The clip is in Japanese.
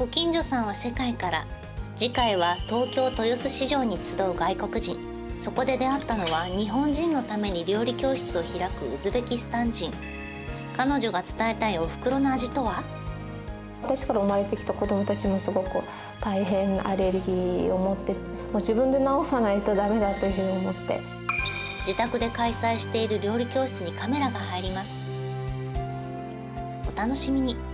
ご近所さんは世界から。次回は東京豊洲市場に集う外国人。そこで出会ったのは日本人のために料理教室を開くウズベキスタン人。彼女が伝えたいお袋の味とは。私から生まれてきた子どもたちもすごく大変なアレルギーを持って、もう自分で治さないとダメだというふうに思って、自宅で開催している料理教室にカメラが入ります。お楽しみに。